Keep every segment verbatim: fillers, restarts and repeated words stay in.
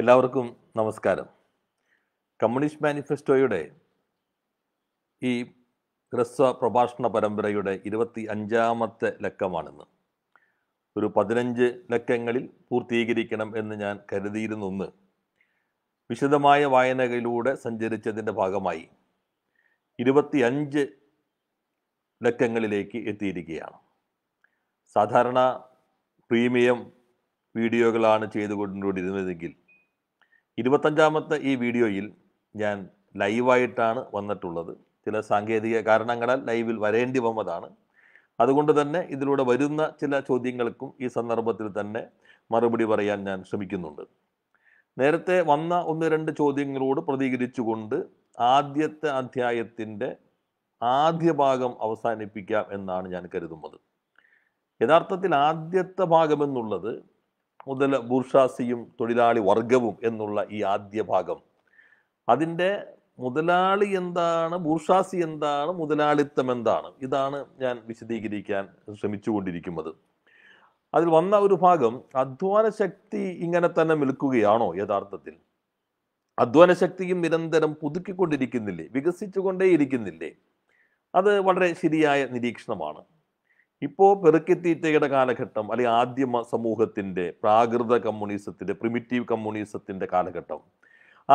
എല്ലാവർക്കും നമസ്കാരം. കമ്മ്യൂണിസ്റ്റ് മാനിഫെസ്റ്റോയുടെ ഈ ഹ്രസ്വ പ്രഭാഷണ പരമ്പരയുടെ ഇരുപത്തി അഞ്ചാമത്തെ ലക്കമാണിന്ന്. ഒരു പതിനഞ്ച് ലക്കങ്ങളിൽ പൂർത്തീകരിക്കണം എന്ന് ഞാൻ കരുതിയിരുന്നൊന്ന് വിശദമായ വായനകളിലൂടെ സഞ്ചരിച്ചതിൻ്റെ ഭാഗമായി ഇരുപത്തി അഞ്ച് ലക്കങ്ങളിലേക്ക് എത്തിയിരിക്കുകയാണ്. സാധാരണ പ്രീമിയം വീഡിയോകളാണ് ചെയ്തുകൊണ്ടുകൊണ്ടിരുന്നതെങ്കിൽ ഇരുപത്തഞ്ചാമത്തെ ഈ വീഡിയോയിൽ ഞാൻ ലൈവായിട്ടാണ് വന്നിട്ടുള്ളത്. ചില സാങ്കേതിക കാരണങ്ങളാൽ ലൈവിൽ വരേണ്ടി വന്നതാണ്. അതുകൊണ്ട് തന്നെ ഇതിലൂടെ വരുന്ന ചില ചോദ്യങ്ങൾക്കും ഈ സന്ദർഭത്തിൽ തന്നെ മറുപടി പറയാൻ ഞാൻ ശ്രമിക്കുന്നുണ്ട്. നേരത്തെ വന്ന ഒന്ന് രണ്ട് ചോദ്യങ്ങളോട് പ്രതികരിച്ചുകൊണ്ട് ആദ്യത്തെ അധ്യായത്തിൻ്റെ ആദ്യ ഭാഗം അവസാനിപ്പിക്കാം എന്നാണ് ഞാൻ കരുതുന്നത്. യഥാർത്ഥത്തിൽ ആദ്യത്തെ ഭാഗമെന്നുള്ളത് മുതൽ ബൂർഷാസിയും തൊഴിലാളി വർഗവും എന്നുള്ള ഈ ആദ്യ ഭാഗം, അതിൻ്റെ മുതലാളി എന്താണ്, ബൂർഷാസി എന്താണ്, മുതലാളിത്തം എന്താണ്, ഇതാണ് ഞാൻ വിശദീകരിക്കാൻ ശ്രമിച്ചുകൊണ്ടിരിക്കുന്നത്. അതിൽ വന്ന ഒരു ഭാഗം, അധ്വാന ശക്തി ഇങ്ങനെ തന്നെ നിൽക്കുകയാണോ, യഥാർത്ഥത്തിൽ അധ്വാന ശക്തിയും നിരന്തരം പുതുക്കിക്കൊണ്ടിരിക്കുന്നില്ലേ, വികസിച്ചുകൊണ്ടേയിരിക്കുന്നില്ലേ? അത് വളരെ ശരിയായ നിരീക്ഷണമാണ്. ഇപ്പോൾ പെറുക്കിത്തീറ്റയുടെ കാലഘട്ടം, അല്ലെങ്കിൽ ആദിമ സമൂഹത്തിൻ്റെ, പ്രാകൃത കമ്മ്യൂണിസത്തിൻ്റെ, പ്രിമിറ്റീവ് കമ്മ്യൂണിസത്തിൻ്റെ കാലഘട്ടം,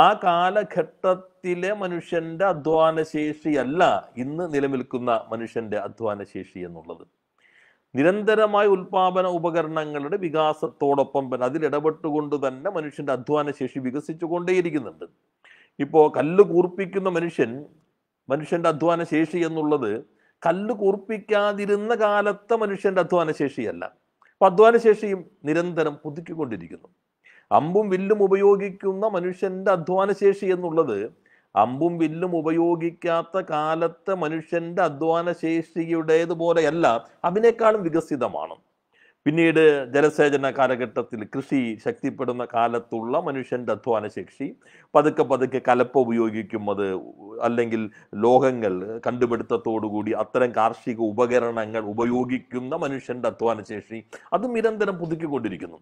ആ കാലഘട്ടത്തിലെ മനുഷ്യൻ്റെ അധ്വാനശേഷിയല്ല ഇന്ന് നിലനിൽക്കുന്ന മനുഷ്യൻ്റെ അധ്വാനശേഷി എന്നുള്ളത്. നിരന്തരമായ ഉൽപാദന ഉപകരണങ്ങളുടെ വികാസത്തോടൊപ്പം തന്നെ അതിലിടപെട്ടുകൊണ്ട് തന്നെ മനുഷ്യൻ്റെ അധ്വാനശേഷി വികസിച്ചു കൊണ്ടേയിരിക്കുന്നുണ്ട്. ഇപ്പോൾ കല്ല് കൂർപ്പിക്കുന്ന മനുഷ്യൻ, മനുഷ്യൻ്റെ അധ്വാനശേഷി എന്നുള്ളത് കല്ല് കൂർപ്പിക്കാതിരുന്ന കാലത്തെ മനുഷ്യൻ്റെ അധ്വാനശേഷിയല്ല. അപ്പം അധ്വാനശേഷിയും നിരന്തരം പുതുക്കിക്കൊണ്ടിരിക്കുന്നു. അമ്പും വില്ലും ഉപയോഗിക്കുന്ന മനുഷ്യൻ്റെ അധ്വാനശേഷി എന്നുള്ളത് അമ്പും വില്ലും ഉപയോഗിക്കാത്ത കാലത്തെ മനുഷ്യൻ്റെ അധ്വാനശേഷിയുടേതുപോലെയല്ല, അതിനേക്കാളും വികസിതമാണ്. പിന്നീട് ജലസേചന കാലഘട്ടത്തിൽ കൃഷി ശക്തിപ്പെടുന്ന കാലത്തുള്ള മനുഷ്യൻ്റെ അധ്വാനശേഷി പതുക്കെ പതുക്കെ കലപ്പ ഉപയോഗിക്കുന്നത്, അല്ലെങ്കിൽ ലോഹങ്ങൾ കണ്ടുപിടുത്തത്തോടുകൂടി അത്തരം കാർഷിക ഉപകരണങ്ങൾ ഉപയോഗിക്കുന്ന മനുഷ്യൻ്റെ അധ്വാനശേഷി അതും നിരന്തരം പുതുക്കിക്കൊണ്ടിരിക്കുന്നു.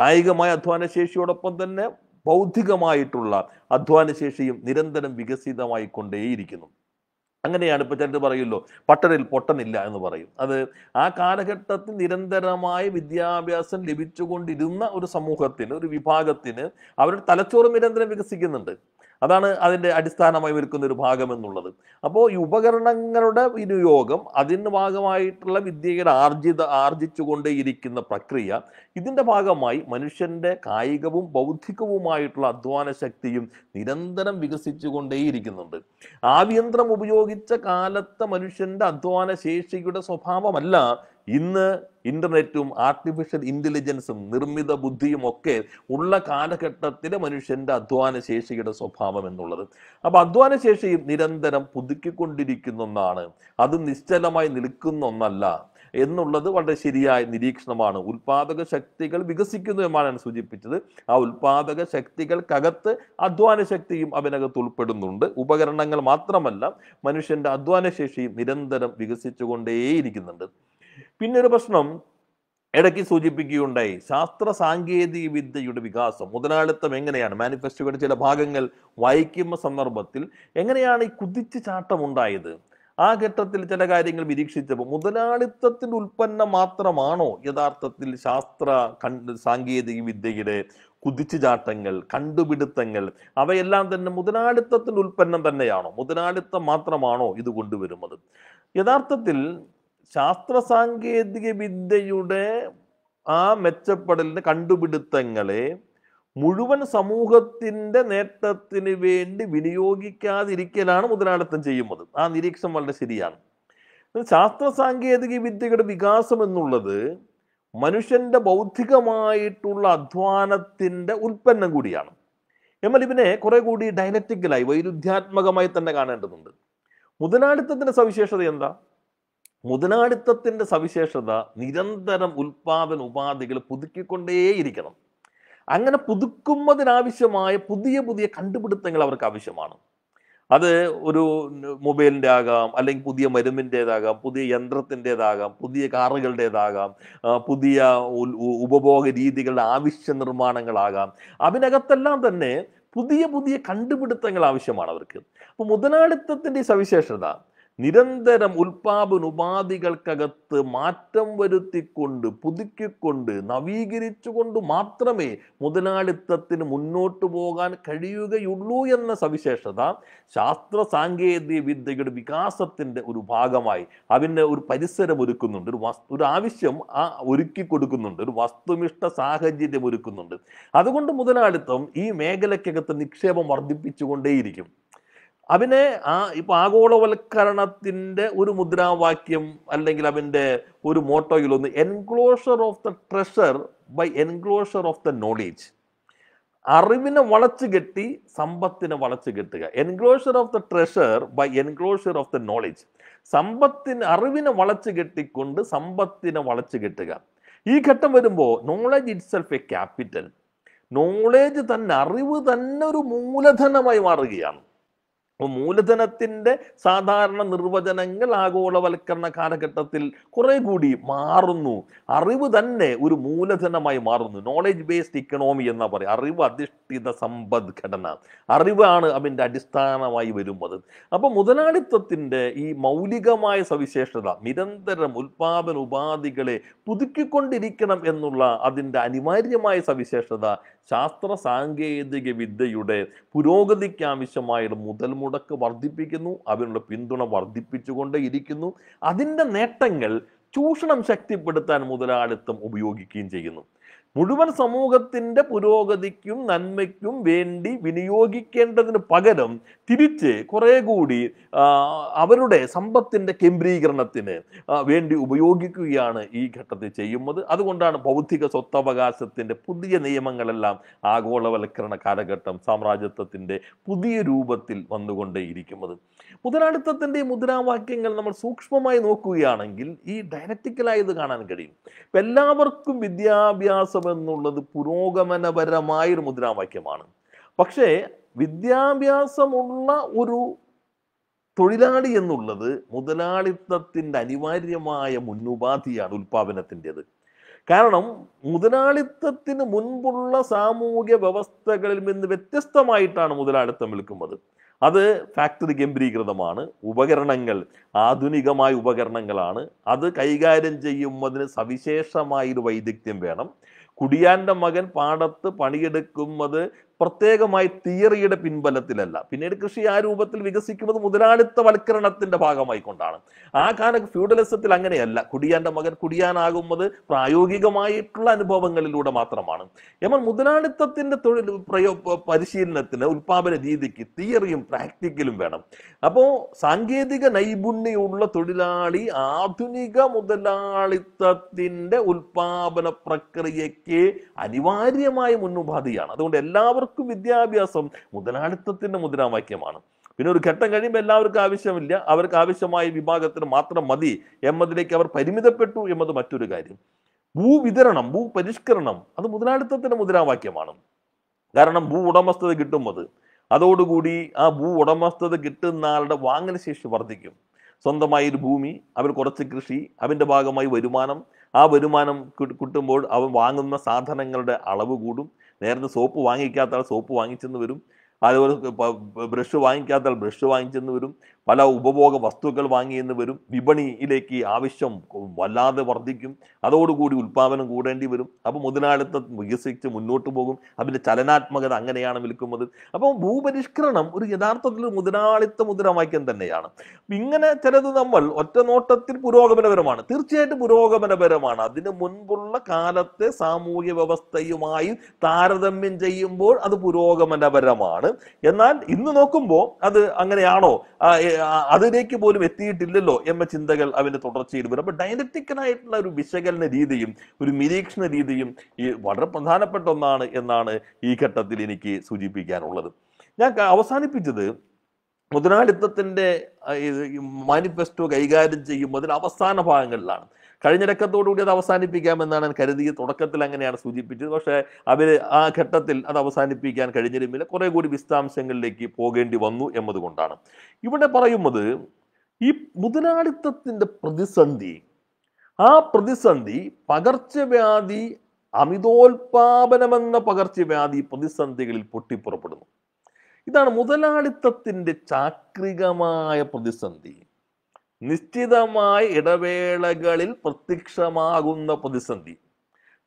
കായികമായ അധ്വാനശേഷിയോടൊപ്പം തന്നെ ബൗദ്ധികമായിട്ടുള്ള അധ്വാനശേഷിയും നിരന്തരം വികസിതമായി കൊണ്ടേയിരിക്കുന്നു. അങ്ങനെയാണ് ഇപ്പോൾ ചിലർ പറയുമല്ലോ, പട്ടണിൽ പൊട്ടനില്ല എന്ന് പറയും. അത് ആ കാലഘട്ടത്തിൽ നിരന്തരമായ വിദ്യാഭ്യാസം ലഭിച്ചുകൊണ്ടിരുന്ന ഒരു സമൂഹത്തിന്, ഒരു വിഭാഗത്തിന് അവരുടെ തലച്ചോറ് നിരന്തരം വികസിക്കുന്നുണ്ട്. അതാണ് അതിൻ്റെ അടിസ്ഥാനമായി നിൽക്കുന്ന ഒരു ഭാഗം എന്നുള്ളത്. അപ്പോൾ ഈ ഉപകരണങ്ങളുടെ വിനിയോഗം, അതിന് ഭാഗമായിട്ടുള്ള വിദ്യയുടെ ആർജിത ആർജിച്ചുകൊണ്ടേയിരിക്കുന്ന പ്രക്രിയ, ഇതിൻ്റെ ഭാഗമായി മനുഷ്യൻ്റെ കായികവും ബൗദ്ധികവുമായിട്ടുള്ള അധ്വാന ശക്തിയും നിരന്തരം വികസിച്ചു കൊണ്ടേയിരിക്കുന്നുണ്ട്. ആഭ്യന്തരം ഉപയോഗിച്ച കാലത്തെ മനുഷ്യൻ്റെ അധ്വാന ശേഷിയുടെ സ്വഭാവമല്ല ഇന്ന് ഇന്റർനെറ്റും ആർട്ടിഫിഷ്യൽ ഇൻ്റലിജൻസും നിർമ്മിത ബുദ്ധിയും ഒക്കെ ഉള്ള കാലഘട്ടത്തിലെ മനുഷ്യൻ്റെ അധ്വാനശേഷിയുടെ സ്വഭാവം എന്നുള്ളത്. അപ്പോൾ അധ്വാനശേഷിയും നിരന്തരം പുതുക്കിക്കൊണ്ടിരിക്കുന്ന ഒന്നാണ്, അതും നിശ്ചലമായി നിൽക്കുന്ന ഒന്നല്ല എന്നുള്ളത് വളരെ ശരിയായ നിരീക്ഷണമാണ്. ഉൽപാദക ശക്തികൾ വികസിക്കുന്നു എന്നാണ് ഞാൻ സൂചിപ്പിച്ചത്. ആ ഉൽപാദക ശക്തികൾക്കകത്ത് അധ്വാന ശക്തിയും അതിനകത്ത് ഉൾപ്പെടുന്നുണ്ട്. ഉപകരണങ്ങൾ മാത്രമല്ല, മനുഷ്യൻ്റെ അധ്വാനശേഷിയും നിരന്തരം വികസിച്ചുകൊണ്ടേയിരിക്കുന്നുണ്ട്. പിന്നൊരു പ്രശ്നം ഇടയ്ക്ക് സൂചിപ്പിക്കുകയുണ്ടായി, ശാസ്ത്ര സാങ്കേതിക വിദ്യയുടെ വികാസം, മുതലാളിത്തം എങ്ങനെയാണ്, മാനിഫെസ്റ്റോയുടെ ചില ഭാഗങ്ങൾ വായിക്കുന്ന സന്ദർഭത്തിൽ എങ്ങനെയാണ് ഈ കുതിച്ചു ചാട്ടമുണ്ടായത്? ആ ഘട്ടത്തിൽ ചില കാര്യങ്ങൾ നിരീക്ഷിച്ചപ്പോൾ, മുതലാളിത്തത്തിൻ്റെ ഉൽപ്പന്നം മാത്രമാണോ യഥാർത്ഥത്തിൽ ശാസ്ത്ര കണ്ട് സാങ്കേതിക വിദ്യയുടെ കുതിച്ചുചാട്ടങ്ങൾ, കണ്ടുപിടുത്തങ്ങൾ, അവയെല്ലാം തന്നെ മുതലാളിത്തത്തിൻ്റെ ഉൽപ്പന്നം തന്നെയാണോ, മുതലാളിത്തം മാത്രമാണോ ഇത് കൊണ്ടുവരുന്നത്? യഥാർത്ഥത്തിൽ ശാസ്ത്ര സാങ്കേതിക വിദ്യയുടെ ആ മെച്ചപ്പെടലിൻ്റെ കണ്ടുപിടുത്തങ്ങളെ മുഴുവൻ സമൂഹത്തിൻ്റെ നേട്ടത്തിന് വേണ്ടി വിനിയോഗിക്കാതിരിക്കലാണ് മുതലാളിത്തം ചെയ്യുന്നത്. ആ നിരീക്ഷണം വളരെ ശരിയാണ്. ശാസ്ത്ര സാങ്കേതിക വിദ്യയുടെ വികാസം എന്നുള്ളത് മനുഷ്യൻ്റെ ബൗദ്ധികമായിട്ടുള്ള അധ്വാനത്തിൻ്റെ ഉൽപ്പന്നം കൂടിയാണ്. എന്നാൽ ഇതിനെ കുറെ കൂടി ഡയലക്റ്റിക്കലായി, വൈരുദ്ധ്യാത്മകമായി തന്നെ കാണേണ്ടതുണ്ട്. മുതലാളിത്തത്തിൻ്റെ സവിശേഷത എന്താ? മുതലാളിത്തത്തിൻ്റെ സവിശേഷത നിരന്തരം ഉൽപാദന ഉപാധികൾ പുതുക്കിക്കൊണ്ടേയിരിക്കണം. അങ്ങനെ പുതുക്കുന്നതിനാവശ്യമായ പുതിയ പുതിയ കണ്ടുപിടുത്തങ്ങൾ അവർക്ക് ആവശ്യമാണ്. അത് ഒരു മൊബൈലിൻ്റെ ആകാം, അല്ലെങ്കിൽ പുതിയ മരുന്നിൻ്റേതാകാം, പുതിയ യന്ത്രത്തിൻ്റേതാകാം, പുതിയ കാറുകളുടേതാകാം, പുതിയ ഉപഭോഗ രീതികളുടെ ആവശ്യ നിർമ്മാണങ്ങളാകാം. അതിനകത്തെല്ലാം തന്നെ പുതിയ പുതിയ കണ്ടുപിടുത്തങ്ങൾ ആവശ്യമാണ് അവർക്ക്. അപ്പോൾ മുതലാളിത്തത്തിൻ്റെ സവിശേഷത നിരന്തരം ഉൽപാദന ഉപാധികൾക്കകത്ത് മാറ്റം വരുത്തിക്കൊണ്ട് പുതുക്കിക്കൊണ്ട് നവീകരിച്ചുകൊണ്ട് മാത്രമേ മുതലാളിത്തത്തിന് മുന്നോട്ട് പോകാൻ കഴിയുകയുള്ളൂ എന്ന സവിശേഷത ശാസ്ത്ര സാങ്കേതിക വിദ്യയുടെ വികാസത്തിൻ്റെ ഒരു ഭാഗമായി അതിൻ്റെ ഒരു പരിസരം ഒരുക്കുന്നുണ്ട്, ഒരു വസ്തു ഒരു ആവശ്യം ആ ഒരുക്കി കൊടുക്കുന്നുണ്ട്, ഒരു വസ്തുനിഷ്ഠ സാഹചര്യം ഒരുക്കുന്നുണ്ട്. അതുകൊണ്ട് മുതലാളിത്തം ഈ മേഖലയ്ക്കകത്ത് നിക്ഷേപം വർദ്ധിപ്പിച്ചുകൊണ്ടേയിരിക്കും. അവനെ ആ ഇപ്പം ആഗോളവൽക്കരണത്തിൻ്റെ ഒരു മുദ്രാവാക്യം അല്ലെങ്കിൽ അവൻ്റെ ഒരു മോട്ടോയിലൊന്ന് enclosure of the treasure by enclosure of the knowledge, അറിവിനെ വളച്ചു കെട്ടി സമ്പത്തിനെ വളച്ചു കെട്ടുക. Enclosure of the treasure by enclosure of the knowledge, സമ്പത്തിന് അറിവിനെ വളച്ചു കെട്ടിക്കൊണ്ട് സമ്പത്തിനെ വളച്ചു കെട്ടുക. ഈ ഘട്ടം വരുമ്പോൾ knowledge itself a capital, knowledge തന്നെ അറിവ് തന്നെ ഒരു മൂലധനമായി മാറുകയാണ്. അപ്പോൾ മൂലധനത്തിൻ്റെ സാധാരണ നിർവചനങ്ങൾ ആഗോളവൽക്കരണ കാലഘട്ടത്തിൽ കുറേ കൂടി മാറുന്നു. അറിവ് തന്നെ ഒരു മൂലധനമായി മാറുന്നു. നോളജ് ബേസ്ഡ് ഇക്കണോമി എന്നാ പറയുക, അറിവ് അധിഷ്ഠിത സമ്പദ്ഘടന, അറിവാണ് അതിൻ്റെ അടിസ്ഥാനമായി വരുന്നത്. അപ്പോൾ മുതലാളിത്തത്തിൻ്റെ ഈ മൗലികമായ സവിശേഷത നിരന്തരം ഉൽപാദന ഉപാധികളെ പുതുക്കിക്കൊണ്ടിരിക്കണം എന്നുള്ള അതിൻ്റെ അനിവാര്യമായ സവിശേഷത ശാസ്ത്ര സാങ്കേതിക വിദ്യയുടെ പുരോഗതിക്കാവശ്യമായ മുതൽ മുടക്ക് വർദ്ധിപ്പിക്കുന്നു, അതിനുള്ള പിന്തുണ വർദ്ധിപ്പിച്ചുകൊണ്ടേ ഇരിക്കുന്നു. അതിൻ്റെ നേട്ടങ്ങൾ ചൂഷണം ശക്തിപ്പെടുത്താൻ മുതലാളിത്തം ഉപയോഗിക്കുകയും ചെയ്യുന്നു. മുഴുവൻ സമൂഹത്തിൻ്റെ പുരോഗതിക്കും നന്മയ്ക്കും വേണ്ടി വിനിയോഗിക്കേണ്ടതിന് പകരം തിരിച്ച് കുറേ കൂടി അവരുടെ സമ്പത്തിൻ്റെ കേന്ദ്രീകരണത്തിന് വേണ്ടി ഉപയോഗിക്കുകയാണ് ഈ ഘട്ടത്തിൽ ചെയ്യുന്നത്. അതുകൊണ്ടാണ് ബൗദ്ധിക സ്വത്തവകാശത്തിൻ്റെ പുതിയ നിയമങ്ങളെല്ലാം ആഗോളവൽക്കരണ കാലഘട്ടം സാമ്രാജ്യത്വത്തിൻ്റെ പുതിയ രൂപത്തിൽ വന്നുകൊണ്ടേയിരിക്കുന്നത്. മുതലാളിത്തത്തിൻ്റെ മുദ്രാവാക്യങ്ങൾ നമ്മൾ സൂക്ഷ്മമായി നോക്കുകയാണെങ്കിൽ ഈ ഡയലക്റ്റിക്കലായത് കാണാൻ കഴിയും. ഇപ്പം എല്ലാവർക്കും വിദ്യാഭ്യാസം എന്നുള്ളത് പുരോഗമനപരമായൊരു മുദ്രാവാക്യമാണ്. പക്ഷേ വിദ്യാഭ്യാസമുള്ള ഒരു തൊഴിലാളി എന്നുള്ളത് മുതലാളിത്തത്തിൻ്റെ അനിവാര്യമായ മുന്നുപാധിയാണ് ഉൽപാദനത്തിൻ്റേത്. കാരണം മുതലാളിത്തത്തിന് മുൻപുള്ള സാമൂഹ്യ വ്യവസ്ഥകളിൽ നിന്ന് വ്യത്യസ്തമായിട്ടാണ് മുതലാളിത്തം നിൽക്കുന്നത്. അത് ഫാക്ടറി കേന്ദ്രീകൃതമാണ്, ഉപകരണങ്ങൾ ആധുനികമായ ഉപകരണങ്ങളാണ്, അത് കൈകാര്യം ചെയ്യുന്നതിന് സവിശേഷമായൊരു വൈദഗ്ധ്യം വേണം. കുടിയാൻ്റെ മകൻ പാടത്ത് പണിയെടുക്കുന്നത് പ്രത്യേകമായി തിയറിയുടെ പിൻബലത്തിലല്ല. പിന്നീട് കൃഷി ആ രൂപത്തിൽ വികസിക്കുന്നത് മുതലാളിത്തവൽക്കരണത്തിൻ്റെ ഭാഗമായിക്കൊണ്ടാണ്. ആ കാല ഫ്യൂഡലിസത്തിൽ അങ്ങനെയല്ല, കുടിയാൻ്റെ മകൻ കുടിയാനാകുന്നത് പ്രായോഗികമായിട്ടുള്ള അനുഭവങ്ങളിലൂടെ മാത്രമാണ്. എന്നാൽ മുതലാളിത്തത്തിൻ്റെ തൊഴിൽ പ്രയോ പരിശീലനത്തിന് ഉൽപാദന രീതിക്ക് തിയറിയും പ്രാക്ടിക്കലും വേണം. അപ്പോൾ സാങ്കേതിക നൈപുണ്യമുള്ള തൊഴിലാളി ആധുനിക മുതലാളിത്തത്തിൻ്റെ ഉൽപാദന പ്രക്രിയയ്ക്ക് അനിവാര്യമായ മുന്നുപാധിയാണ്. അതുകൊണ്ട് എല്ലാവർക്കും വിദ്യാഭ്യാസം മുതലാളിത്തത്തിന്റെ മുദ്രാവാക്യമാണ്. പിന്നെ ഒരു ഘട്ടം കഴിയുമ്പോൾ എല്ലാവർക്കും ആവശ്യമില്ല, അവർക്ക് ആവശ്യമായ വിഭാഗത്തിന് മാത്രം മതി എന്നതിലേക്ക് അവർ പരിമിതപ്പെട്ടു എന്നത് മറ്റൊരു കാര്യം. ഭൂവിതരണം, ഭൂപരിഷ്കരണം അത് മുതലാളിത്തത്തിന്റെ മുദ്രാവാക്യമാണ്. കാരണം ഭൂ ഉടമസ്ഥത കിട്ടുന്നത് അതോടുകൂടി ആ ഭൂ ഉടമസ്ഥത കിട്ടുന്ന ആളുടെ വാങ്ങൽ ശേഷി വർദ്ധിക്കും. സ്വന്തമായൊരു ഭൂമി, അവർ കുറച്ച് കൃഷി, അതിൻ്റെ ഭാഗമായി വരുമാനം, ആ വരുമാനം കിട്ടുമ്പോൾ അവൻ വാങ്ങുന്ന സാധനങ്ങളുടെ അളവ് കൂടും. നേരത്തെ സോപ്പ് വാങ്ങിക്കാത്ത ആൾ സോപ്പ് വാങ്ങിച്ചെന്ന് വരും, അതുപോലെ ബ്രഷ് വാങ്ങിക്കാത്ത ആൾ ബ്രഷ് വാങ്ങിച്ചെന്ന് വരും, പല ഉപഭോഗ വസ്തുക്കൾ വാങ്ങിയെന്ന് വരും. വിപണിയിലേക്ക് ആവശ്യം വല്ലാതെ വർദ്ധിക്കും, അതോടുകൂടി ഉൽപ്പാദനം കൂടേണ്ടി വരും. അപ്പോൾ മുതലാളിത്തം വികസിച്ച് മുന്നോട്ട് പോകും. അതിൻ്റെ ചലനാത്മകത അങ്ങനെയാണ് വിൽക്കുന്നത്. അപ്പോൾ ഭൂപരിഷ്കരണം ഒരു യഥാർത്ഥത്തിൽ മുതലാളിത്ത മുദ്രാവാക്യം തന്നെയാണ്. ഇങ്ങനെ ചിലത് നമ്മൾ ഒറ്റ നോട്ടത്തിൽ പുരോഗമനപരമാണ്, തീർച്ചയായിട്ടും പുരോഗമനപരമാണ്. അതിന് മുൻപുള്ള കാലത്തെ സാമൂഹ്യ വ്യവസ്ഥയുമായി താരതമ്യം ചെയ്യുമ്പോൾ അത് പുരോഗമനപരമാണ്. എന്നാൽ ഇന്ന് നോക്കുമ്പോൾ അത് അങ്ങനെയാണോ, അതിലേക്ക് പോലും എത്തിയിട്ടില്ലല്ലോ എന്ന ചിന്തകൾ അവൻ്റെ തുടർച്ചയിൽ വരും. അപ്പോൾ ഡയലക്റ്റിക്കലായിട്ടുള്ള ഒരു വിശകലന രീതിയും ഒരു നിരീക്ഷണ രീതിയും ഈ വളരെ പ്രധാനപ്പെട്ട ഒന്നാണ് എന്നാണ് ഈ ഘട്ടത്തിൽ എനിക്ക് സൂചിപ്പിക്കാനുള്ളത്. ഞാൻ അവസാനിപ്പിച്ചത് മുതലാളിത്തത്തിൻ്റെ മാനിഫെസ്റ്റോ കൈകാര്യം ചെയ്യുമ്പോൾ അതിൽ അവസാന ഭാഗങ്ങളിലാണ്. കഴിഞ്ഞിടക്കത്തോടുകൂടി അത് അവസാനിപ്പിക്കാമെന്നാണ് കരുതിയ തുടക്കത്തിൽ അങ്ങനെയാണ് സൂചിപ്പിച്ചത്. പക്ഷേ അവർ ആ ഘട്ടത്തിൽ അത് അവസാനിപ്പിക്കാൻ കഴിഞ്ഞിരുന്നില്ല, കുറേ കൂടി വിശദാംശങ്ങളിലേക്ക് പോകേണ്ടി വന്നു എന്നതുകൊണ്ടാണ്. ഇവിടെ പറയുന്നത് ഈ മുതലാളിത്തത്തിൻ്റെ പ്രതിസന്ധി, ആ പ്രതിസന്ധി പകർച്ചവ്യാധി, അമിതോൽപാദനമെന്ന പകർച്ചവ്യാധി പ്രതിസന്ധികളിൽ പൊട്ടിപ്പുറപ്പെടുന്നു. ഇതാണ് മുതലാളിത്തത്തിൻ്റെ ചാക്രികമായ പ്രതിസന്ധി, നിശ്ചിതമായ ഇടവേളകളിൽ പ്രത്യക്ഷമാകുന്ന പ്രതിസന്ധി.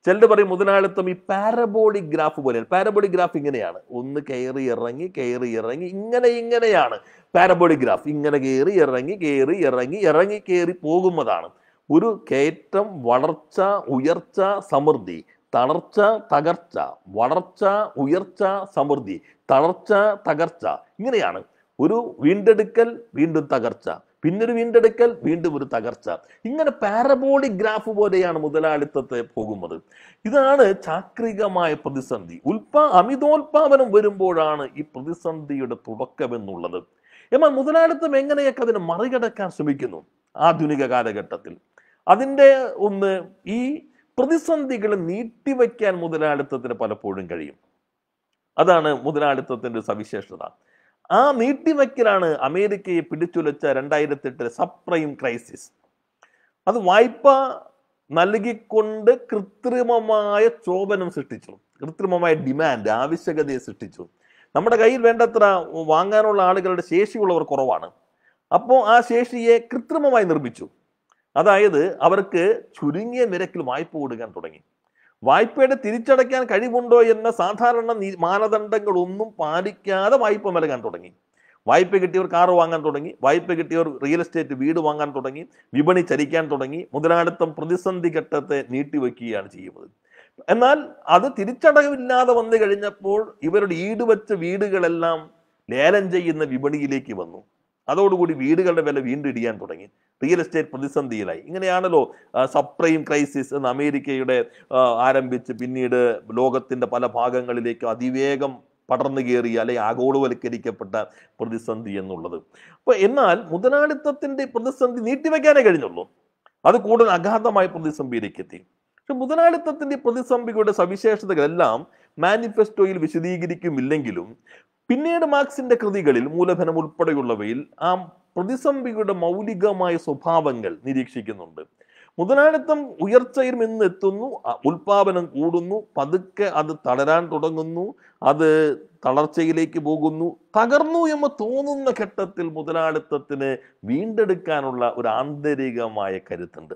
ചിലർ പറയും മുതലാളിത്തം ഈ പാരബോളിക് ഗ്രാഫ് പോലെയാണ്. പാരബോളിക് ഗ്രാഫ് ഇങ്ങനെയാണ്, ഒന്ന് കയറി ഇറങ്ങി കയറി ഇറങ്ങി ഇങ്ങനെ ഇങ്ങനെയാണ് പാരബോളിക് ഗ്രാഫ്. ഇങ്ങനെ കയറി ഇറങ്ങി കയറി ഇറങ്ങി ഇറങ്ങി കയറി പോകുന്നതാണ്. ഒരു കയറ്റം, വളർച്ച, ഉയർച്ച, സമൃദ്ധി, തളർച്ച, തകർച്ച, വളർച്ച, ഉയർച്ച, സമൃദ്ധി, തളർച്ച, തകർച്ച, ഇങ്ങനെയാണ്. ഒരു വീണ്ടെടുക്കൽ, വീണ്ടും തകർച്ച, പിന്നൊരു വീണ്ടെടുക്കൽ, വീണ്ടും ഒരു തകർച്ച, ഇങ്ങനെ പാരബോളിക് ഗ്രാഫ് പോലെയാണ് മുതലാളിത്തത്തെ പോകുന്നത്. ഇതാണ് ചാക്രികമായ പ്രതിസന്ധി. ഉൽപാ അമിതോൽപാദനം വരുമ്പോഴാണ് ഈ പ്രതിസന്ധിയുടെ തുടക്കമെന്നുള്ളത്. എന്നാൽ മുതലാളിത്തം എങ്ങനെയൊക്കെ അതിനെ മറികടക്കാൻ ശ്രമിക്കുന്നു ആധുനിക കാലഘട്ടത്തിൽ? അതിൻ്റെ ഒന്ന്, ഈ പ്രതിസന്ധികളെ നീട്ടിവയ്ക്കാൻ മുതലാളിത്തത്തിന് പലപ്പോഴും കഴിയും. അതാണ് മുതലാളിത്തത്തിൻ്റെ സവിശേഷത. ആ നീട്ടിവയ്ക്കലാണ് അമേരിക്കയെ പിടിച്ചുലച്ച രണ്ടായിരത്തി എട്ടിലെ സബ്പ്രൈം ക്രൈസിസ്. അത് വായ്പ നൽകിക്കൊണ്ട് കൃത്രിമമായ ചോദനം സൃഷ്ടിച്ചു, കൃത്രിമമായ ഡിമാൻഡ്, ആവശ്യകതയെ സൃഷ്ടിച്ചു. നമ്മുടെ കയ്യിൽ വേണ്ടത്ര വാങ്ങാനുള്ള ആളുകളുടെ ശേഷിയുള്ളവർ കുറവാണ്. അപ്പോൾ ആ ശേഷിയെ കൃത്രിമമായി നിർമ്മിച്ചു. അതായത് അവർക്ക് ചുരുങ്ങിയ നിരക്കിൽ വായ്പ കൊടുക്കാൻ തുടങ്ങി. വായ്പയുടെ തിരിച്ചടയ്ക്കാൻ കഴിവുണ്ടോ എന്ന സാധാരണ മാനദണ്ഡങ്ങളൊന്നും പാലിക്കാതെ വായ്പ നൽകാൻ തുടങ്ങി. വായ്പ കിട്ടിയവർ കാറ് വാങ്ങാൻ തുടങ്ങി, വായ്പ കിട്ടിയവർ റിയൽ എസ്റ്റേറ്റ് വീട് വാങ്ങാൻ തുടങ്ങി, വിപണി ചലിക്കാൻ തുടങ്ങി. മുതലാളിത്തം പ്രതിസന്ധി ഘട്ടത്തെ നീട്ടിവെക്കുകയാണ് ചെയ്യുന്നത്. എന്നാൽ അത് തിരിച്ചടവില്ലാതെ വന്നു കഴിഞ്ഞപ്പോൾ ഇവരുടെ ഈട് വെച്ച വീടുകളെല്ലാം ലേലം ചെയ്യുന്ന വിപണിയിലേക്ക് വന്നു. അതോടുകൂടി വീടുകളുടെ വില വീണ്ടും ഇടിയാൻ തുടങ്ങി, റിയൽ എസ്റ്റേറ്റ് പ്രതിസന്ധിയിലായി. ഇങ്ങനെയാണല്ലോ സബ്പ്രൈം ക്രൈസിസ് എന്ന് അമേരിക്കയുടെ ആരംഭിച്ച് പിന്നീട് ലോകത്തിൻ്റെ പല ഭാഗങ്ങളിലേക്ക് അതിവേഗം പടർന്നു കയറിയ അല്ലെങ്കിൽ ആഗോളവൽക്കരിക്കപ്പെട്ട പ്രതിസന്ധി എന്നുള്ളത്. അപ്പോൾ എന്നാൽ മുതലാളിത്തത്തിൻ്റെ പ്രതിസന്ധി നീട്ടിവെക്കാനേ കഴിഞ്ഞുള്ളൂ, അത് കൂടുതൽ അഗാധമായ പ്രതിസന്ധിയിലേക്ക് എത്തി. പക്ഷെ മുതലാളിത്തത്തിൻ്റെ പ്രതിസന്ധിയുടെ സവിശേഷതകളെല്ലാം മാനിഫെസ്റ്റോയിൽ വിശദീകരിക്കുമില്ലെങ്കിലും പിന്നീട് മാർക്സിന്റെ കൃതികളിൽ മൂലധനം ഉൾപ്പെടെയുള്ളവയിൽ ആ പ്രതിസന്ധിയുടെ മൗലികമായ സ്വഭാവങ്ങൾ നിരീക്ഷിക്കുന്നുണ്ട്. മുതലാളിത്തം ഉയർച്ചയിൽ നിന്ന് എത്തുന്നു, ഉൽപാദനം കൂടുന്നു, പതുക്കെ അത് തളരാൻ തുടങ്ങുന്നു, അത് തളർച്ചയിലേക്ക് പോകുന്നു, തകർന്നു എന്ന് തോന്നുന്ന ഘട്ടത്തിൽ മുതലാളിത്തത്തിന് വീണ്ടെടുക്കാനുള്ള ഒരു ആന്തരികമായ കരുത്തുണ്ട്.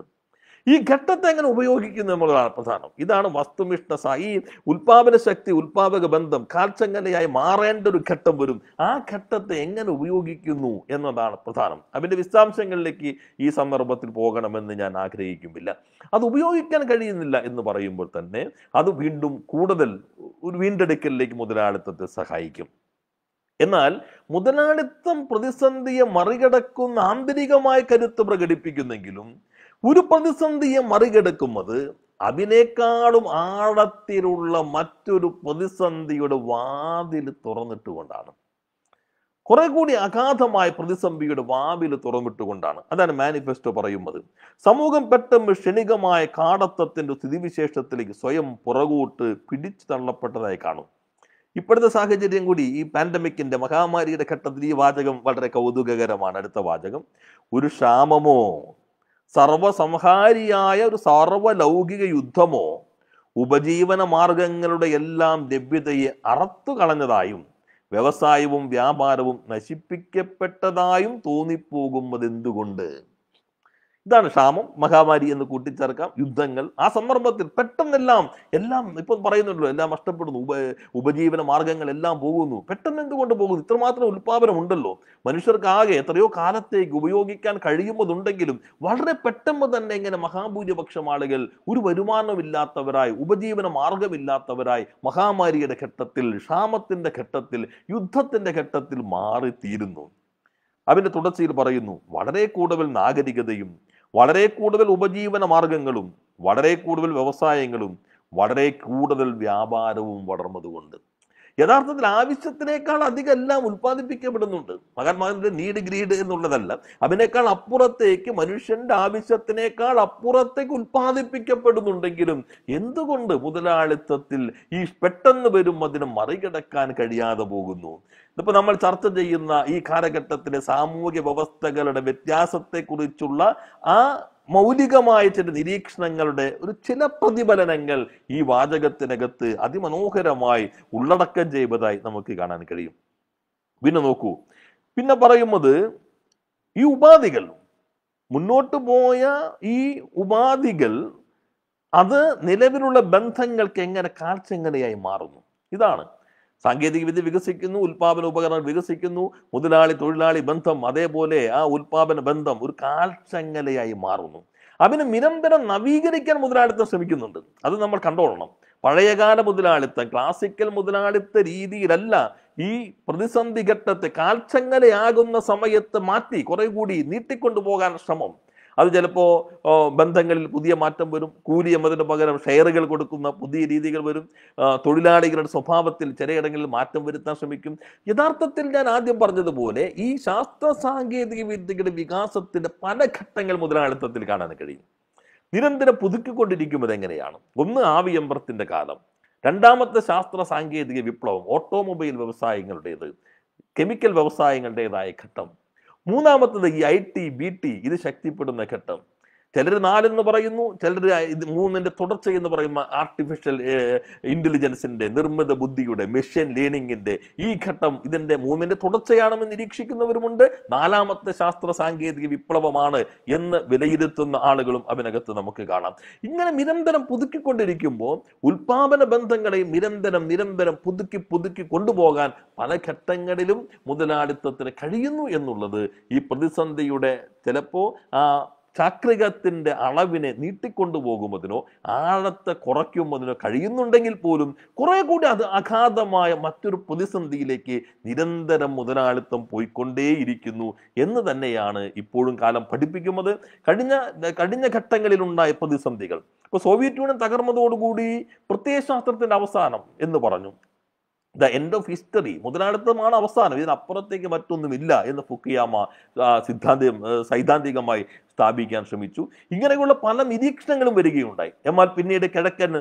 ഈ ഘട്ടത്തെ എങ്ങനെ ഉപയോഗിക്കുന്നു എന്നുള്ളതാണ് പ്രധാനം. ഇതാണ് വസ്തുനിഷ്ഠ. ഈ ഉൽപാദന ശക്തി, ഉൽപാദക ബന്ധം കാൽച്ചങ്ങലയായി മാറേണ്ട ഒരു ഘട്ടം വരും. ആ ഘട്ടത്തെ എങ്ങനെ ഉപയോഗിക്കുന്നു എന്നതാണ് പ്രധാനം. അതിൻ്റെ വിശദാംശങ്ങളിലേക്ക് ഈ സന്ദർഭത്തിൽ പോകണമെന്ന് ഞാൻ ആഗ്രഹിക്കുന്നില്ല. അത് ഉപയോഗിക്കാൻ കഴിയുന്നില്ല എന്ന് പറയുമ്പോൾ തന്നെ അത് വീണ്ടും കൂടുതൽ ഒരു വീണ്ടെടുക്കലിലേക്ക് മുതലാളിത്തത്തെ സഹായിക്കും. എന്നാൽ മുതലാളിത്തം പ്രതിസന്ധിയെ മറികടക്കുന്ന ആന്തരികമായ കരുത്ത് പ്രകടിപ്പിക്കുന്നെങ്കിലും ഒരു പ്രതിസന്ധിയെ മറികടക്കുന്നത് അതിനേക്കാളും ആഴത്തിലുള്ള മറ്റൊരു പ്രതിസന്ധിയുടെ വാതിൽ തുറന്നിട്ടുകൊണ്ടാണ്, കുറെ കൂടി അഗാധമായ പ്രതിസന്ധിയുടെ വാതിൽ തുറന്നിട്ടുകൊണ്ടാണ്. അതാണ് മാനിഫെസ്റ്റോ പറയുന്നത്. സമൂഹം പെട്ടെന്ന് ക്ഷണികമായ കാടത്തത്തിൻ്റെ സ്ഥിതിവിശേഷത്തിലേക്ക് സ്വയം പുറകോട്ട് പിടിച്ചു തള്ളപ്പെട്ടതായി കാണും. ഇപ്പോഴത്തെ സാഹചര്യം കൂടി, ഈ പാൻഡമിക്കിൻ്റെ മഹാമാരിയുടെ ഘട്ടത്തിൽ ഈ വാചകം വളരെ കൗതുകകരമാണ്. അടുത്ത വാചകം, ഒരു ക്ഷാമമോ സർവസംഹാരിയായ ഒരു സാർവലൗകിക യുദ്ധമോ ഉപജീവന മാർഗങ്ങളുടെ എല്ലാം ലഭ്യതയെ അറത്തു കളഞ്ഞതായും വ്യവസായവും വ്യാപാരവും നശിപ്പിക്കപ്പെട്ടതായും തോന്നിപ്പോകുന്നത് എന്തുകൊണ്ട്? ഇതാണ് ക്ഷാമം, മഹാമാരി എന്ന് കൂട്ടിച്ചേർക്കാം, യുദ്ധങ്ങൾ. ആ സന്ദർഭത്തിൽ പെട്ടെന്നെല്ലാം എല്ലാം ഇപ്പം പറയുന്നുണ്ടല്ലോ, എല്ലാം നഷ്ടപ്പെടുന്നു, ഉപ ഉപജീവന മാർഗങ്ങളെല്ലാം പോകുന്നു. പെട്ടെന്ന് എന്തുകൊണ്ട് പോകുന്നു? ഇത്രമാത്രം ഉൽപാദനം ഉണ്ടല്ലോ, മനുഷ്യർക്കാകെ എത്രയോ കാലത്തേക്ക് ഉപയോഗിക്കാൻ കഴിയുന്നതുണ്ടെങ്കിലും വളരെ പെട്ടെന്ന് തന്നെ ഇങ്ങനെ മഹാഭൂരിപക്ഷം ആളുകൾ ഒരു വരുമാനമില്ലാത്തവരായി, ഉപജീവന മാർഗമില്ലാത്തവരായി മഹാമാരിയുടെ ഘട്ടത്തിൽ, ക്ഷാമത്തിൻ്റെ ഘട്ടത്തിൽ, യുദ്ധത്തിൻ്റെ ഘട്ടത്തിൽ മാറിത്തീരുന്നു. അതിൻ്റെ തുടർച്ചയിൽ പറയുന്നു, വളരെ കൂടുതൽ നാഗരികതയും വളരെ കൂടുതൽ ഉപജീവന മാർഗങ്ങളും വളരെ കൂടുതൽ വ്യവസായങ്ങളും വളരെ കൂടുതൽ വ്യാപാരവും വളർന്നതുകൊണ്ട്. യഥാർത്ഥത്തിൽ ആവശ്യത്തിനേക്കാൾ അധികം എല്ലാം ഉൽപ്പാദിപ്പിക്കപ്പെടുന്നുണ്ട്. മഹാത്മാഗാന്ധിയുടെ നീഡ് ഗ്രീഡ് എന്നുള്ളതല്ല, അതിനേക്കാൾ അപ്പുറത്തേക്ക് മനുഷ്യന്റെ ആവശ്യത്തിനേക്കാൾ അപ്പുറത്തേക്ക് ഉൽപ്പാദിപ്പിക്കപ്പെടുന്നുണ്ടെങ്കിലും എന്തുകൊണ്ട് മുതലാളിത്തത്തിൽ ഈ പെട്ടെന്ന് വരും അതിനെ മറികടക്കാൻ കഴിയാതെ പോകുന്നു? ഇതിപ്പോൾ നമ്മൾ ചർച്ച ചെയ്യുന്ന ഈ കാലഘട്ടത്തിലെ സാമൂഹ്യ വ്യവസ്ഥകളുടെ വ്യത്യാസത്തെക്കുറിച്ചുള്ള ആ മൗലികമായ ചില നിരീക്ഷണങ്ങളുടെ ഒരു ചില പ്രതിഫലനങ്ങൾ ഈ വാചകത്തിനകത്ത് അതിമനോഹരമായി ഉള്ളടക്കം ചെയ്തതായി നമുക്ക് കാണാൻ കഴിയും. പിന്നെ നോക്കൂ, പിന്നെ പറയുന്നത് ഈ ഉപാധികൾ മുന്നോട്ട് പോയ ഈ ഉപാധികൾ അത് നിലവിലുള്ള ബന്ധങ്ങൾക്ക് എങ്ങനെ കാൽച്ചെങ്ങലയായി മാറുന്നു. ഇതാണ് സാങ്കേതികവിദ്യ വികസിക്കുന്നു, ഉൽപാദന ഉപകരണം വികസിക്കുന്നു, മുതലാളി തൊഴിലാളി ബന്ധം, അതേപോലെ ആ ഉൽപാദന ബന്ധം ഒരു കാൽച്ചങ്ങലയായി മാറുന്നു. അതിന് നിരന്തരം നവീകരിക്കാൻ മുതലാളിത്തം ശ്രമിക്കുന്നുണ്ട്. അത് നമ്മൾ കണ്ടോളണം. പഴയകാല മുതലാളിത്തം ക്ലാസിക്കൽ മുതലാളിത്ത രീതിയിലല്ല ഈ പ്രതിസന്ധി ഘട്ടത്തെ കാൽച്ചങ്ങലയാകുന്ന സമയത്ത് മാറ്റി കുറെ കൂടി നീട്ടിക്കൊണ്ടുപോകാൻ ശ്രമം. അത് ചിലപ്പോൾ ബന്ധങ്ങളിൽ പുതിയ മാറ്റം വരും, കൂലി എന്നതിന് പകരം ഷെയറുകൾ കൊടുക്കുന്ന പുതിയ രീതികൾ വരും, തൊഴിലാളികളുടെ സ്വഭാവത്തിൽ ചിലയിടങ്ങളിൽ മാറ്റം വരുത്താൻ ശ്രമിക്കും. യഥാർത്ഥത്തിൽ ഞാൻ ആദ്യം പറഞ്ഞതുപോലെ ഈ ശാസ്ത്ര സാങ്കേതിക വിദ്യയുടെ വികാസത്തിൻ്റെ പല ഘട്ടങ്ങൾ മുതലാളിത്തത്തിൽ കാണാൻ കഴിയും. നിരന്തരം പുതുക്കിക്കൊണ്ടിരിക്കുന്നത് എങ്ങനെയാണ്? ഒന്ന്, ആവിയന്ത്രത്തിൻ്റെ കാലം. രണ്ടാമത്തെ ശാസ്ത്ര സാങ്കേതിക വിപ്ലവം, ഓട്ടോമൊബൈൽ വ്യവസായങ്ങളുടേത്, കെമിക്കൽ വ്യവസായങ്ങളുടേതായ ഘട്ടം. മൂന്നാമത്തത് ഈ ഐ ടി ബി ടി, ഇത് ശക്തിപ്പെടുന്ന ഘട്ടം. ചിലർ നാലെന്ന് പറയുന്നു, ചിലർ ഇത് മൂന്നിൻ്റെ തുടർച്ചയെന്ന് പറയുന്ന ആർട്ടിഫിഷ്യൽ ഇൻ്റലിജൻസിൻ്റെ, നിർമ്മിത ബുദ്ധിയുടെ, മെഷീൻ ലേണിങ്ങിൻ്റെ ഈ ഘട്ടം ഇതിൻ്റെ മൂന്നിൻ്റെ തുടർച്ചയാണെന്ന് നിരീക്ഷിക്കുന്നവരുമുണ്ട്. നാലാമത്തെ ശാസ്ത്ര സാങ്കേതിക വിപ്ലവമാണ് എന്ന് വിലയിരുത്തുന്ന ആളുകളും അതിനകത്ത് നമുക്ക് കാണാം. ഇങ്ങനെ നിരന്തരം പുതുക്കിക്കൊണ്ടിരിക്കുമ്പോൾ ഉൽപാദന ബന്ധങ്ങളെയും നിരന്തരം നിരന്തരം പുതുക്കി പുതുക്കി കൊണ്ടുപോകാൻ പല ഘട്ടങ്ങളിലും മുതലാളിത്തത്തിന് കഴിയുന്നു എന്നുള്ളത് ഈ പ്രതിസന്ധിയുടെ ചിലപ്പോൾ ആ ചാക്രികത്തിൻ്റെ അളവിനെ നീട്ടിക്കൊണ്ടുപോകുന്നതിനോ ആഴത്തെ കുറയ്ക്കുന്നതിനോ കഴിയുന്നുണ്ടെങ്കിൽ പോലും കുറേ കൂടി അത് അഗാധമായ മറ്റൊരു പ്രതിസന്ധിയിലേക്ക് നിരന്തരം മുതലാളിത്തം പോയിക്കൊണ്ടേയിരിക്കുന്നു എന്ന് തന്നെയാണ് ഇപ്പോഴും കാലം പഠിപ്പിക്കുന്നത്. കഴിഞ്ഞ കഴിഞ്ഞ ഘട്ടങ്ങളിലുണ്ടായ പ്രതിസന്ധികൾ, ഇപ്പോൾ സോവിയറ്റ് യൂണിയൻ തകർന്നതോടുകൂടി പ്രത്യയശാസ്ത്രത്തിൻ്റെ അവസാനം എന്ന് പറഞ്ഞു. ദ എൻഡ് ഓഫ് ഹിസ്റ്ററി, മുതലാളിത്തമാണ് അവസാനം, ഇതിനപ്പുറത്തേക്ക് മറ്റൊന്നുമില്ല എന്ന് ഫുക്കുയാമ സിദ്ധാന്തം സൈദ്ധാന്തികമായി സ്ഥാപിക്കാൻ ശ്രമിച്ചു. ഇങ്ങനെയുള്ള പല നിരീക്ഷണങ്ങളും വരികയുണ്ടായി. എന്നാൽ പിന്നീട് കിഴക്കൻ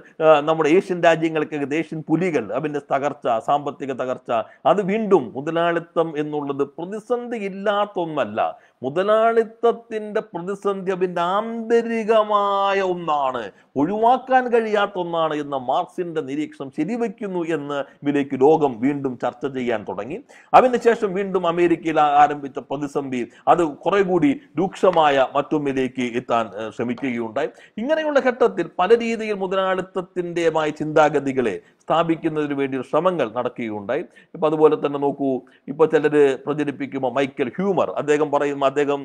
നമ്മുടെ ഏഷ്യൻ രാജ്യങ്ങൾക്ക് ഏഷ്യൻ പുലികൾ, അതിൻ്റെ തകർച്ച, സാമ്പത്തിക തകർച്ച, അത് വീണ്ടും മുതലാളിത്തം എന്നുള്ളത് പ്രതിസന്ധി ഇല്ലാത്തൊന്നല്ല, മുതലാളിത്തത്തിൻ്റെ പ്രതിസന്ധി അതിൻ്റെ ആന്തരികമായ ഒന്നാണ്, ഒഴിവാക്കാൻ കഴിയാത്ത ഒന്നാണ് എന്ന മാർക്സിൻ്റെ നിരീക്ഷണം ശരിവയ്ക്കുന്നു എന്ന് ഇതിലേക്ക് ലോകം വീണ്ടും ചർച്ച ചെയ്യാൻ തുടങ്ങി. അതിനുശേഷം വീണ്ടും അമേരിക്കയിൽ ആരംഭിച്ച പ്രതിസന്ധി അത് കുറെ കൂടി രൂക്ഷമായ മറ്റൊന്നിലേക്ക് എത്താൻ ശ്രമിക്കുകയുണ്ടായി. ഇങ്ങനെയുള്ള ഘട്ടത്തിൽ പല രീതിയിൽ മുതലാളിത്തത്തിൻ്റെതായ ചിന്താഗതികളെ സ്ഥാപിക്കുന്നതിന് വേണ്ടി ശ്രമങ്ങൾ നടക്കുകയുണ്ടായി. ഇപ്പം അതുപോലെ തന്നെ നോക്കൂ, ഇപ്പോൾ ചിലർ പ്രചരിപ്പിക്കുമ്പോൾ മൈക്കൽ ഹ്യൂമർ, അദ്ദേഹം പറയും അദ്ദേഹം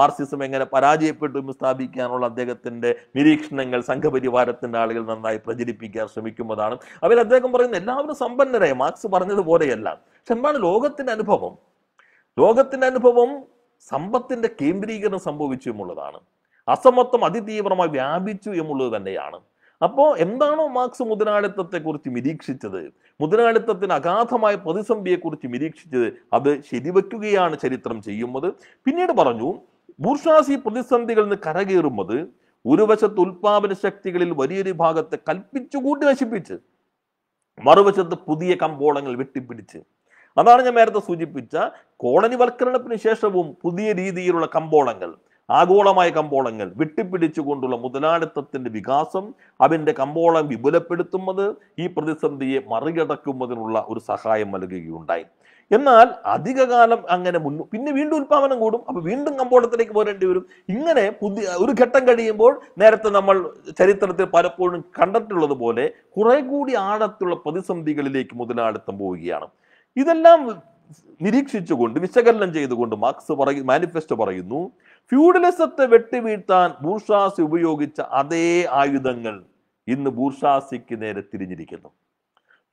മാർക്സിസം എങ്ങനെ പരാജയപ്പെട്ടു എന്ന് സ്ഥാപിക്കാനുള്ള അദ്ദേഹത്തിൻ്റെ നിരീക്ഷണങ്ങൾ സംഘപരിവാരത്തിൻ്റെ ആളുകൾ നന്നായി പ്രചരിപ്പിക്കാൻ ശ്രമിക്കുന്നതാണ്. അവരിൽ അദ്ദേഹം പറയുന്ന എല്ലാവരും സമ്പന്നരെ, മാർക്സ് പറഞ്ഞതുപോലെയല്ല. പക്ഷെ എന്താണ് ലോകത്തിൻ്റെ അനുഭവം? ലോകത്തിൻ്റെ അനുഭവം സമ്പത്തിൻ്റെ കേന്ദ്രീകരണം സംഭവിച്ചു എന്നുള്ളതാണ്, അസമത്വം അതിതീവ്രമായി വ്യാപിച്ചു എന്നുള്ളത് തന്നെയാണ്. അപ്പോൾ എന്താണോ മാർക്സ് മുതലാളിത്തത്തെക്കുറിച്ച് നിരീക്ഷിച്ചത്, മുതലാളിത്തത്തിന് അഗാധമായ പ്രതിസന്ധിയെക്കുറിച്ച് നിരീക്ഷിച്ചത്, അത് ശരിവയ്ക്കുകയാണ് ചരിത്രം ചെയ്യുന്നത്. പിന്നീട് പറഞ്ഞു, ബൂർഷ്വാസി പ്രതിസന്ധികളിൽ നിന്ന് കരകയറുന്നത് ഒരു വശത്ത് ഉൽപാദന ശക്തികളിൽ വലിയൊരു ഭാഗത്തെ കൽപ്പിച്ചുകൂട്ടി നശിപ്പിച്ച് മറുവശത്ത് പുതിയ കമ്പോളങ്ങൾ വെട്ടിപ്പിടിച്ച്, അതാണ് ഞാൻ നേരത്തെ സൂചിപ്പിച്ച കോളനിവൽക്കരണത്തിന് ശേഷവും പുതിയ രീതിയിലുള്ള കമ്പോളങ്ങൾ, ആഗോളമായ കമ്പോളങ്ങൾ വെട്ടിപ്പിടിച്ചുകൊണ്ടുള്ള മുതലാളിത്തത്തിൻ്റെ വികാസം, അതിൻ്റെ കമ്പോളം വിപുലപ്പെടുത്തുന്നത് ഈ പ്രതിസന്ധിയെ മറികടക്കുന്നതിനുള്ള ഒരു സഹായം നൽകുകയുണ്ടായി. എന്നാൽ അധികകാലം അങ്ങനെ മുന്നു പിന്നെ വീണ്ടും ഉൽപാദനം കൂടും, അപ്പോൾ വീണ്ടും കമ്പോളത്തിലേക്ക് പോരേണ്ടി വരും. ഇങ്ങനെ പുതിയ ഒരു ഘട്ടം കഴിയുമ്പോൾ നേരത്തെ നമ്മൾ ചരിത്രത്തിൽ പലപ്പോഴും കണ്ടിട്ടുള്ളത് പോലെ കുറെ കൂടി ആഴത്തുള്ള പ്രതിസന്ധികളിലേക്ക് മുതലാളിത്തം പോവുകയാണ്. ഇതെല്ലാം നിരീക്ഷിച്ചുകൊണ്ട് വിശകലനം ചെയ്തുകൊണ്ട് മാർക്സ് പറയ മാനിഫെസ്റ്റോ പറയുന്നു, ഫ്യൂഡലിസത്തെ വെട്ടിവീഴ്ത്താൻ ബൂർഷ്വാസി ഉപയോഗിച്ച അതേ ആയുധങ്ങൾ ഇന്ന് ബൂർഷ്വാസിക്ക് നേരെ തിരിഞ്ഞിരിക്കുന്നു.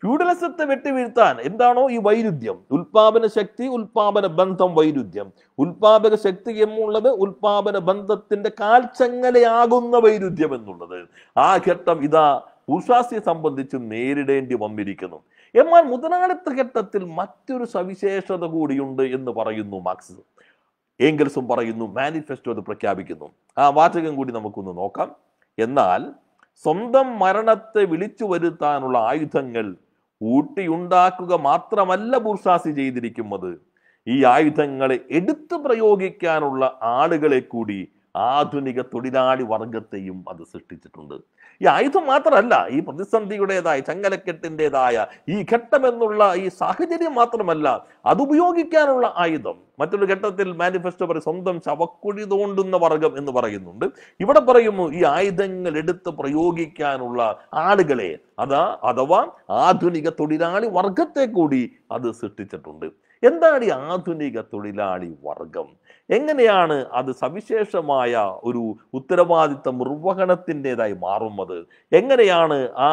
ഫ്യൂഡലിസത്തെ വെട്ടിവീഴ്ത്താൻ എന്താണോ ഈ വൈരുദ്ധ്യം, ഉൽപാദന ശക്തി ഉൽപാദന ബന്ധം വൈരുദ്ധ്യം, ഉൽപാദക ശക്തി എന്നുള്ളത് ഉൽപാദന ബന്ധത്തിന്റെ കാൽച്ചങ്ങലയാകുന്ന വൈരുദ്ധ്യം എന്നുള്ളത്, ആ ഘട്ടം ഇതാ ബൂർഷ്വാസിയെ സംബന്ധിച്ച് നേരിടേണ്ടി വന്നിരിക്കുന്നു. എന്നാൽ മുതലാളിത്ത ഘട്ടത്തിൽ മറ്റൊരു സവിശേഷത കൂടിയുണ്ട് എന്ന് പറയുന്നു മാർക്സ്. ഏംഗൽസും പറയുന്നു, മാനിഫെസ്റ്റോ അത് പ്രഖ്യാപിക്കുന്നു. ആ വാചകം കൂടി നമുക്കൊന്ന് നോക്കാം. എന്നാൽ സ്വന്തം മരണത്തെ വിളിച്ചു വരുത്താനുള്ള ആയുധങ്ങൾ ഊട്ടിയുണ്ടാക്കുക മാത്രമല്ല ബൂർഷാസി ചെയ്തിരിക്കുന്നത്, ഈ ആയുധങ്ങളെ എടുത്തു പ്രയോഗിക്കാനുള്ള ആളുകളെ കൂടി ആധുനിക തൊഴിലാളി വർഗത്തെയും അത് സൃഷ്ടിച്ചിട്ടുണ്ട്. ഈ ആയുധം മാത്രമല്ല, ഈ പ്രതിസന്ധിയുടേതായ ചങ്ങലക്കെട്ടിൻ്റെതായ ഈ ഘട്ടം എന്നുള്ള ഈ സാഹചര്യം മാത്രമല്ല, അതുപയോഗിക്കാനുള്ള ആയുധം. മറ്റൊരു ഘട്ടത്തിൽ മാനിഫെസ്റ്റോ പറയും, സ്വന്തം ശവക്കുഴി തോണ്ടുന്ന വർഗം എന്ന് പറയുന്നുണ്ട്. ഇവിടെ പറയുന്നു, ഈ ആയുധങ്ങൾ എടുത്ത് പ്രയോഗിക്കാനുള്ള ആളുകളെ, അതാ അഥവാ ആധുനിക തൊഴിലാളി വർഗത്തെ കൂടി അത് സൃഷ്ടിച്ചിട്ടുണ്ട്. എന്താണ് ഈ ആധുനിക തൊഴിലാളി വർഗം? എങ്ങനെയാണ് അത് സവിശേഷമായ ഒരു ഉത്തരവാദിത്ത നിർവഹണത്തിൻ്റെതായി മാറുന്നത്? എങ്ങനെയാണ് ആ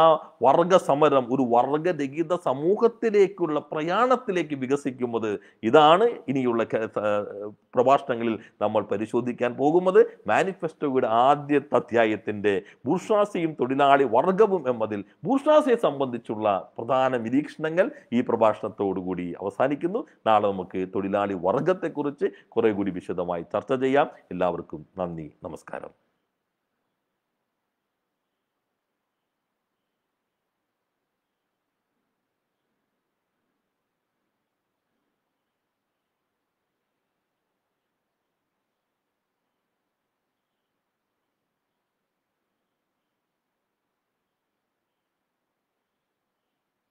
വർഗ സമരം ഒരു വർഗരഹിത സമൂഹത്തിലേക്കുള്ള പ്രയാണത്തിലേക്ക് വികസിക്കുന്നത്? ഇതാണ് ഇനിയുള്ള പ്രഭാഷണങ്ങളിൽ നമ്മൾ പരിശോധിക്കാൻ പോകുന്നത്. മാനിഫെസ്റ്റോയുടെ ആദ്യത്തെ അധ്യായത്തിൻ്റെ ബൂർഷ്വാസിയും തൊഴിലാളി വർഗവും എന്നതിൽ ബൂർഷ്വാസിയെ സംബന്ധിച്ചുള്ള പ്രധാന നിരീക്ഷണങ്ങൾ ഈ പ്രഭാഷണത്തോടുകൂടി അവസാനിക്കുന്നു. നാളെ നമുക്ക് തൊഴിലാളി വർഗത്തെക്കുറിച്ച് കുറേ കൂടി വിശദമായി ചർച്ച ചെയ്യാം. എല്ലാവർക്കും നന്ദി, നമസ്കാരം.